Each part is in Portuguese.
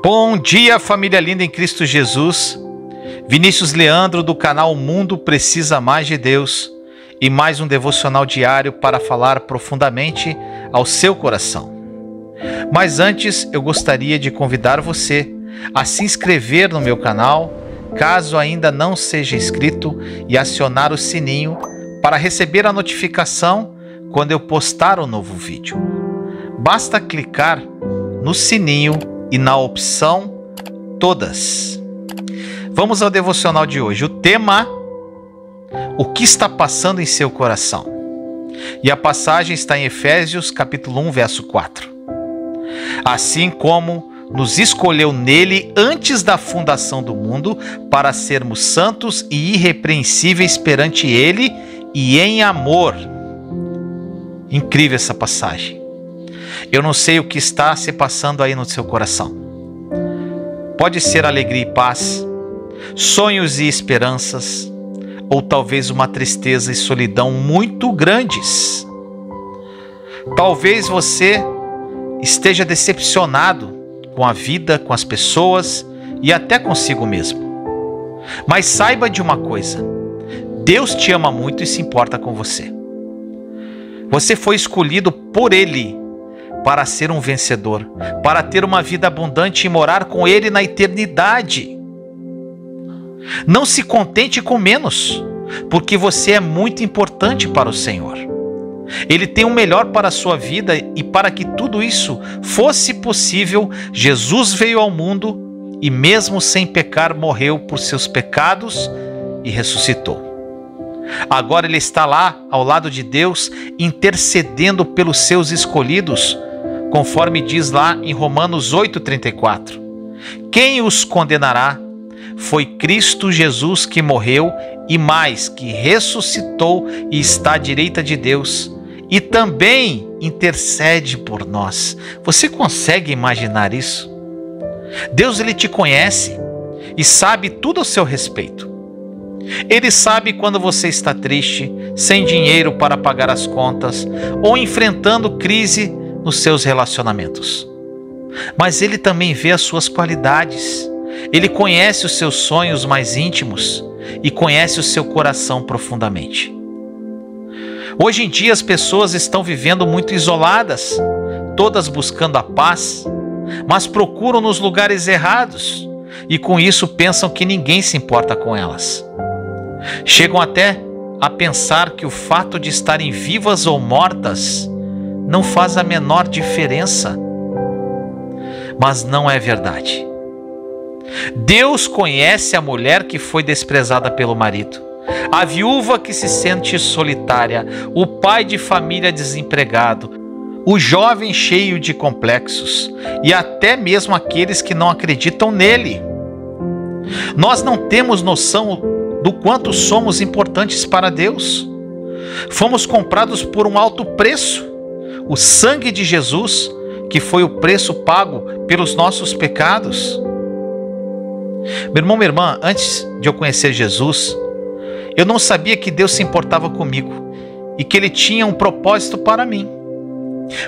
Bom dia, família linda em Cristo Jesus. Vinícius Leandro do canal O Mundo Precisa Mais de Deus e mais um devocional diário para falar profundamente ao seu coração. Mas antes, eu gostaria de convidar você a se inscrever no meu canal, caso ainda não seja inscrito, e acionar o sininho para receber a notificação quando eu postar um novo vídeo. Basta clicar no sininho e na opção Todas. Vamos ao devocional de hoje. O tema: o que está passando em seu coração? E a passagem está em Efésios capítulo 1, verso 4. Assim como nos escolheu nele antes da fundação do mundo, para sermos santos e irrepreensíveis perante ele e em amor. Incrível essa passagem. Eu não sei o que está se passando aí no seu coração. Pode ser alegria e paz, sonhos e esperanças, ou talvez uma tristeza e solidão muito grandes. Talvez você esteja decepcionado com a vida, com as pessoas e até consigo mesmo. Mas saiba de uma coisa: Deus te ama muito e se importa com você. Você foi escolhido por ele para ser um vencedor, para ter uma vida abundante e morar com ele na eternidade. Não se contente com menos, porque você é muito importante para o Senhor. Ele tem o melhor para a sua vida, e para que tudo isso fosse possível, Jesus veio ao mundo e, mesmo sem pecar, morreu por seus pecados e ressuscitou. Agora ele está lá ao lado de Deus, intercedendo pelos seus escolhidos, conforme diz lá em Romanos 8,34. Quem os condenará? Foi Cristo Jesus, que morreu e mais, que ressuscitou e está à direita de Deus e também intercede por nós. Você consegue imaginar isso? Deus, ele te conhece e sabe tudo ao seu respeito. Ele sabe quando você está triste, sem dinheiro para pagar as contas ou enfrentando crise nos seus relacionamentos. Mas ele também vê as suas qualidades. Ele conhece os seus sonhos mais íntimos e conhece o seu coração profundamente. Hoje em dia as pessoas estão vivendo muito isoladas, todas buscando a paz, mas procuram nos lugares errados e com isso pensam que ninguém se importa com elas. Chegam até a pensar que o fato de estarem vivas ou mortas não faz a menor diferença. Mas não é verdade. Deus conhece a mulher que foi desprezada pelo marido, a viúva que se sente solitária, o pai de família desempregado, o jovem cheio de complexos e até mesmo aqueles que não acreditam nele. Nós não temos noção do quanto somos importantes para Deus. Fomos comprados por um alto preço, o sangue de Jesus, que foi o preço pago pelos nossos pecados. Meu irmão, minha irmã, antes de eu conhecer Jesus, eu não sabia que Deus se importava comigo e que ele tinha um propósito para mim.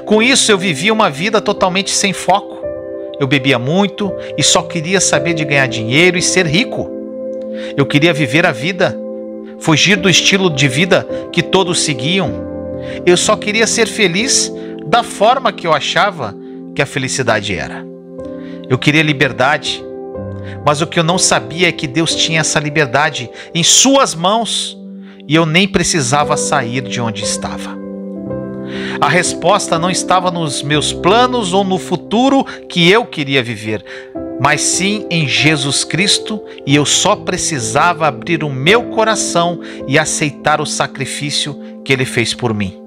Com isso, eu vivia uma vida totalmente sem foco. Eu bebia muito e só queria saber de ganhar dinheiro e ser rico. Eu queria viver a vida, fugir do estilo de vida que todos seguiam. Eu só queria ser feliz da forma que eu achava que a felicidade era. Eu queria liberdade, mas o que eu não sabia é que Deus tinha essa liberdade em suas mãos e eu nem precisava sair de onde estava. A resposta não estava nos meus planos ou no futuro que eu queria viver, mas sim em Jesus Cristo, e eu só precisava abrir o meu coração e aceitar o sacrifício que ele fez por mim.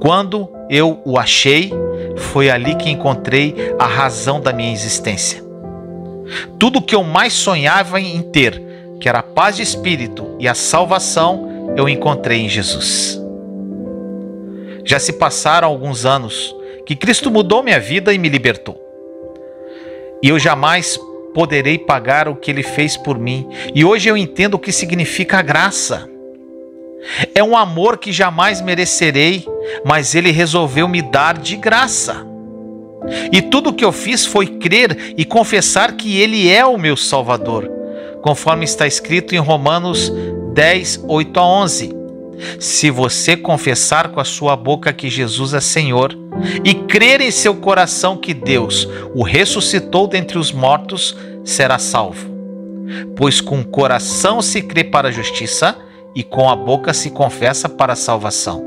Quando eu o achei, foi ali que encontrei a razão da minha existência. Tudo o que eu mais sonhava em ter, que era a paz de espírito e a salvação, eu encontrei em Jesus. Já se passaram alguns anos que Cristo mudou minha vida e me libertou. E eu jamais poderei pagar o que ele fez por mim. E hoje eu entendo o que significa a graça. É um amor que jamais merecerei, mas ele resolveu me dar de graça. E tudo o que eu fiz foi crer e confessar que Ele é o meu Salvador, conforme está escrito em Romanos 10, 8 a 11. Se você confessar com a sua boca que Jesus é Senhor e crer em seu coração que Deus o ressuscitou dentre os mortos, será salvo. Pois com o coração se crê para a justiça e com a boca se confessa para a salvação.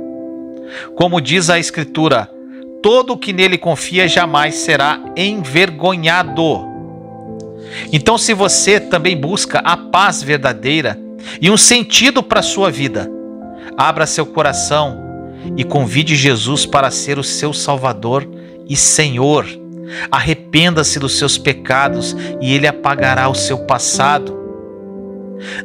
Como diz a Escritura, todo o que nele confia jamais será envergonhado. Então, se você também busca a paz verdadeira e um sentido para a sua vida, abra seu coração e convide Jesus para ser o seu Salvador e Senhor. Arrependa-se dos seus pecados e Ele apagará o seu passado.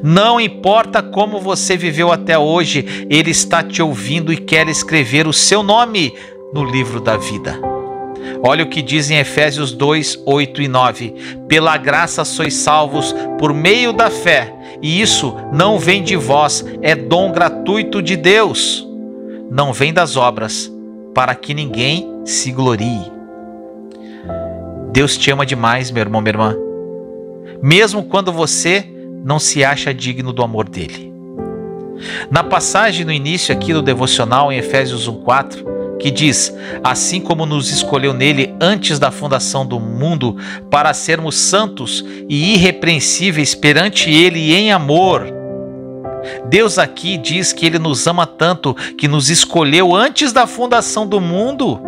Não importa como você viveu até hoje, Ele está te ouvindo e quer escrever o seu nome no livro da vida. Olha o que diz em Efésios 2, 8 e 9. Pela graça sois salvos por meio da fé, e isso não vem de vós, é dom gratuito de Deus. Não vem das obras, para que ninguém se glorie. Deus te ama demais, meu irmão, minha irmã. Mesmo quando você não se acha digno do amor dele. Na passagem no início aqui do devocional em Efésios 1:4, que diz: assim como nos escolheu nele antes da fundação do mundo para sermos santos e irrepreensíveis perante ele em amor. Deus aqui diz que ele nos ama tanto que nos escolheu antes da fundação do mundo.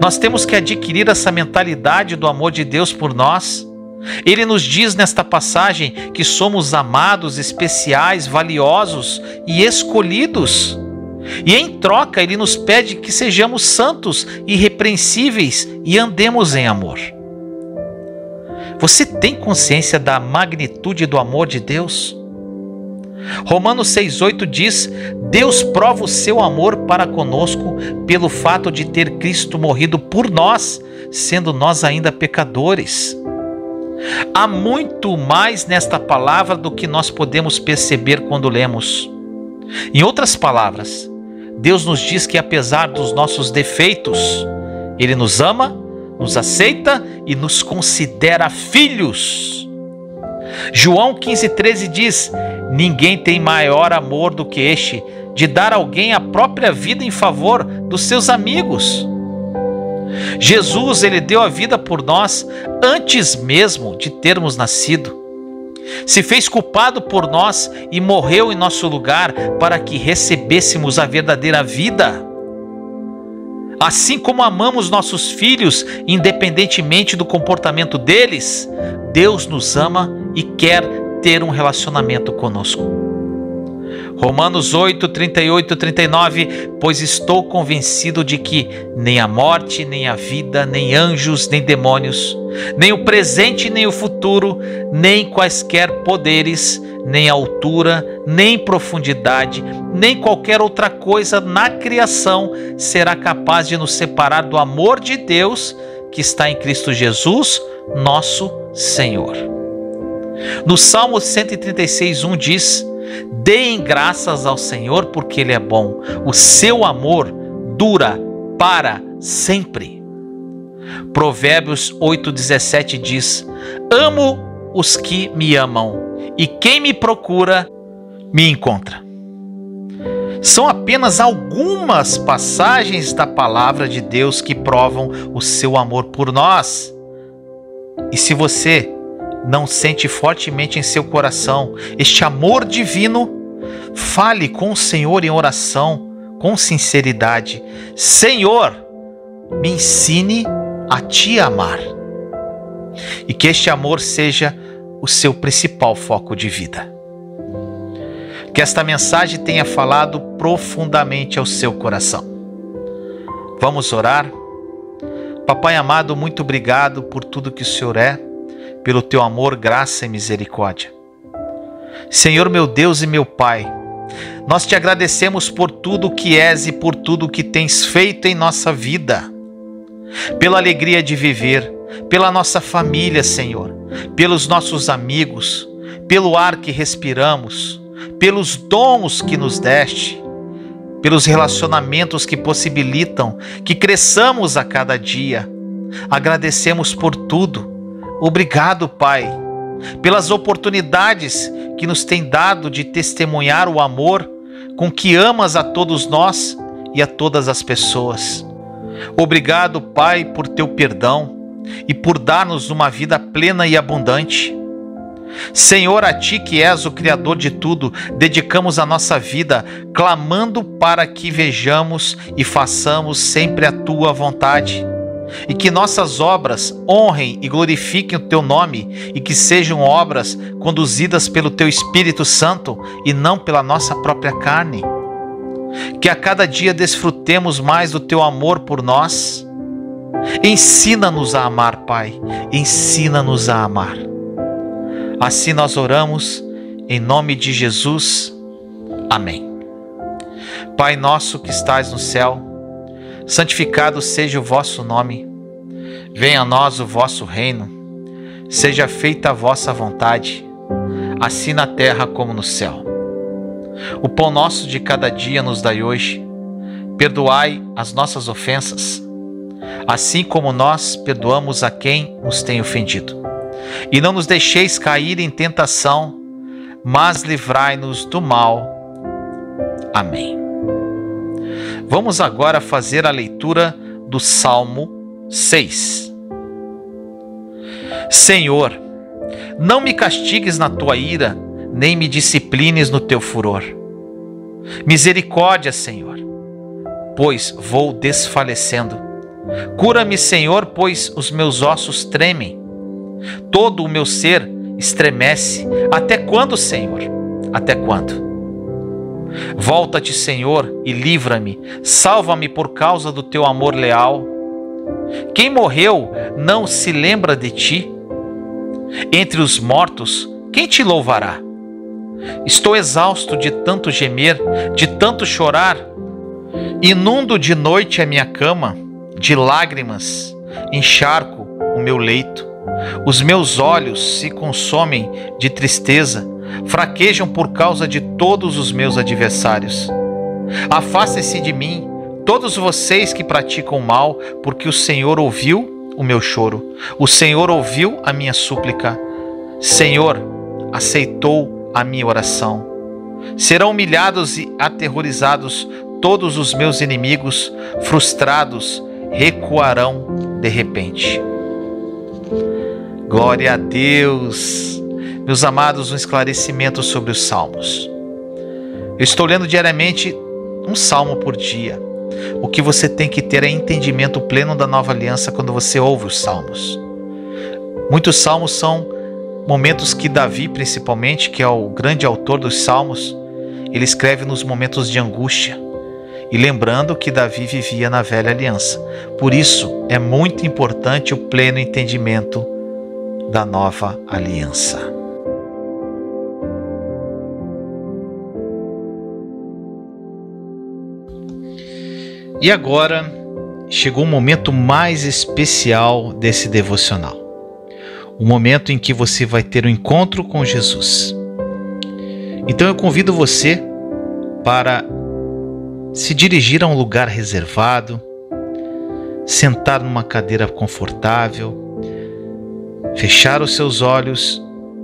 Nós temos que adquirir essa mentalidade do amor de Deus por nós. Ele nos diz nesta passagem que somos amados, especiais, valiosos e escolhidos. E em troca, ele nos pede que sejamos santos, irrepreensíveis e andemos em amor. Você tem consciência da magnitude do amor de Deus? Romanos 6,8 diz: Deus prova o seu amor para conosco pelo fato de ter Cristo morrido por nós, sendo nós ainda pecadores. Há muito mais nesta palavra do que nós podemos perceber quando lemos. Em outras palavras, Deus nos diz que apesar dos nossos defeitos, Ele nos ama, nos aceita e nos considera filhos. João 15,13 diz: ninguém tem maior amor do que este, de dar alguém a própria vida em favor dos seus amigos. Jesus, ele deu a vida por nós antes mesmo de termos nascido. Se fez culpado por nós e morreu em nosso lugar para que recebêssemos a verdadeira vida. Assim como amamos nossos filhos, independentemente do comportamento deles, Deus nos ama e quer ter um relacionamento conosco. Romanos 8, 38 e 39, pois estou convencido de que nem a morte, nem a vida, nem anjos, nem demônios, nem o presente, nem o futuro, nem quaisquer poderes, nem altura, nem profundidade, nem qualquer outra coisa na criação será capaz de nos separar do amor de Deus que está em Cristo Jesus, nosso Senhor. No Salmo 136,1 diz: deem graças ao Senhor porque Ele é bom, o seu amor dura para sempre. Provérbios 8,17 diz: amo os que me amam e quem me procura me encontra. São apenas algumas passagens da palavra de Deus que provam o seu amor por nós. E se você não sente fortemente em seu coração este amor divino, fale com o Senhor em oração, com sinceridade. Senhor, me ensine a te amar. E que este amor seja o seu principal foco de vida. Que esta mensagem tenha falado profundamente ao seu coração. Vamos orar? Papai amado, muito obrigado por tudo que o Senhor é, pelo teu amor, graça e misericórdia. Senhor, meu Deus e meu Pai, nós te agradecemos por tudo que és e por tudo que tens feito em nossa vida, pela alegria de viver, pela nossa família, Senhor, pelos nossos amigos, pelo ar que respiramos, pelos dons que nos deste, pelos relacionamentos que possibilitam que cresçamos a cada dia. Agradecemos por tudo. Obrigado, Pai, pelas oportunidades que nos tem dado de testemunhar o amor com que amas a todos nós e a todas as pessoas. Obrigado, Pai, por teu perdão e por dar-nos uma vida plena e abundante. Senhor, a Ti que és o Criador de tudo, dedicamos a nossa vida, clamando para que vejamos e façamos sempre a Tua vontade, e que nossas obras honrem e glorifiquem o Teu nome, e que sejam obras conduzidas pelo Teu Espírito Santo e não pela nossa própria carne. Que a cada dia desfrutemos mais do Teu amor por nós. Ensina-nos a amar, Pai, ensina-nos a amar. Assim nós oramos, em nome de Jesus. Amém. Pai nosso que estás no céu, santificado seja o vosso nome. Venha a nós o vosso reino. Seja feita a vossa vontade, assim na terra como no céu. O pão nosso de cada dia nos dai hoje. Perdoai as nossas ofensas, assim como nós perdoamos a quem nos tem ofendido. E não nos deixeis cair em tentação, mas livrai-nos do mal. Amém. Vamos agora fazer a leitura do Salmo 6. Senhor, não me castigues na tua ira, nem me disciplines no teu furor. Misericórdia, Senhor, pois vou desfalecendo. Cura-me, Senhor, pois os meus ossos tremem. Todo o meu ser estremece. Até quando, Senhor? Até quando? Volta-te, Senhor, e livra-me. Salva-me por causa do teu amor leal. Quem morreu não se lembra de ti. Entre os mortos, quem te louvará? Estou exausto de tanto gemer, de tanto chorar. Inundo de noite a minha cama, de lágrimas encharco o meu leito. Os meus olhos se consomem de tristeza, fraquejam por causa de todos os meus adversários. Afastem-se de mim, todos vocês que praticam mal, porque o Senhor ouviu o meu choro, o Senhor ouviu a minha súplica. Senhor, aceitou a minha oração. Serão humilhados e aterrorizados todos os meus inimigos, frustrados, recuarão de repente. Glória a Deus! Meus amados, um esclarecimento sobre os salmos. Eu estou lendo diariamente um salmo por dia. O que você tem que ter é entendimento pleno da Nova Aliança quando você ouve os salmos. Muitos salmos são momentos que Davi, principalmente, que é o grande autor dos salmos, ele escreve nos momentos de angústia. E lembrando que Davi vivia na velha aliança. Por isso, é muito importante o pleno entendimento da nova aliança. E agora chegou o momento mais especial desse devocional, o momento em que você vai ter um encontro com Jesus. Então eu convido você para se dirigir a um lugar reservado, sentar numa cadeira confortável, fechar os seus olhos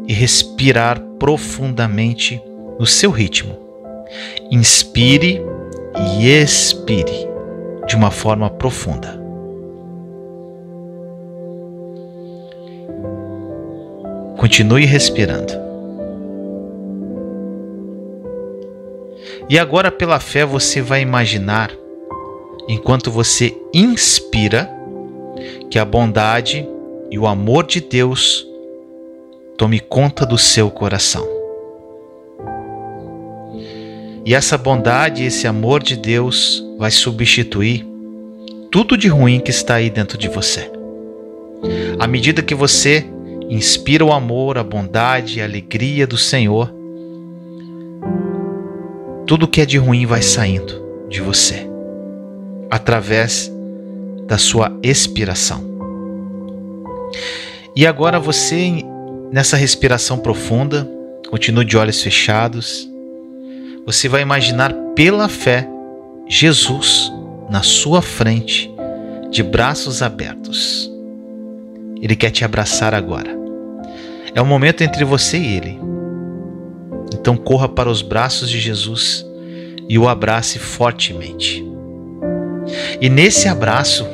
e respirar profundamente no seu ritmo. Inspire e expire de uma forma profunda. Continue respirando. E agora, pela fé, você vai imaginar, enquanto você inspira, que a bondade e o amor de Deus tome conta do seu coração. E essa bondade e esse amor de Deus vai substituir tudo de ruim que está aí dentro de você. À medida que você inspira o amor, a bondade e a alegria do Senhor, tudo que é de ruim vai saindo de você, através da sua expiração. E agora você, nessa respiração profunda, continue de olhos fechados, você vai imaginar pela fé Jesus na sua frente, de braços abertos. Ele quer te abraçar agora. É um momento entre você e Ele. Então corra para os braços de Jesus e o abrace fortemente. E nesse abraço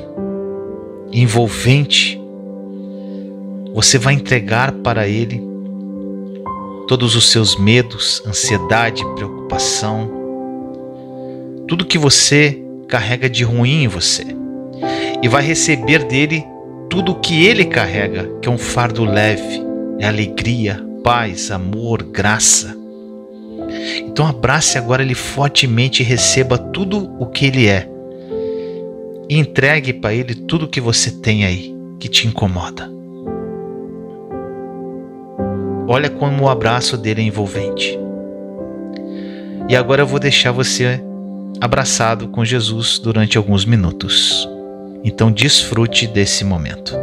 envolvente, você vai entregar para Ele todos os seus medos, ansiedade, preocupação, tudo que você carrega de ruim em você, e vai receber dele tudo o que ele carrega, que é um fardo leve, é alegria, paz, amor, graça. Então abrace agora ele fortemente e receba tudo o que ele é, e entregue para ele tudo o que você tem aí que te incomoda. Olha como o abraço dele é envolvente. E agora eu vou deixar você abraçado com Jesus durante alguns minutos. Então desfrute desse momento.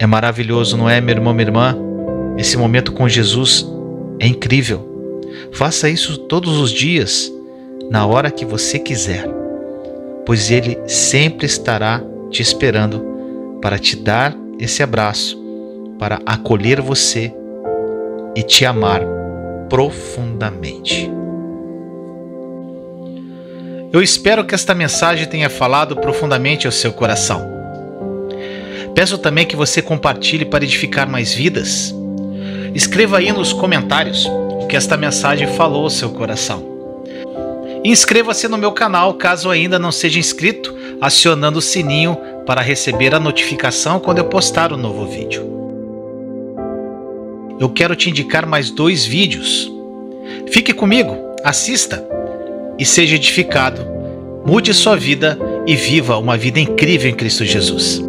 É maravilhoso, não é, meu irmão, minha irmã? Esse momento com Jesus é incrível. Faça isso todos os dias, na hora que você quiser, pois Ele sempre estará te esperando para te dar esse abraço, para acolher você e te amar profundamente. Eu espero que esta mensagem tenha falado profundamente ao seu coração. Peço também que você compartilhe para edificar mais vidas. Escreva aí nos comentários o que esta mensagem falou ao seu coração. Inscreva-se no meu canal caso ainda não seja inscrito, acionando o sininho para receber a notificação quando eu postar um novo vídeo. Eu quero te indicar mais 2 vídeos. Fique comigo, assista e seja edificado. Mude sua vida e viva uma vida incrível em Cristo Jesus.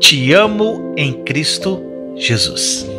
Te amo em Cristo Jesus.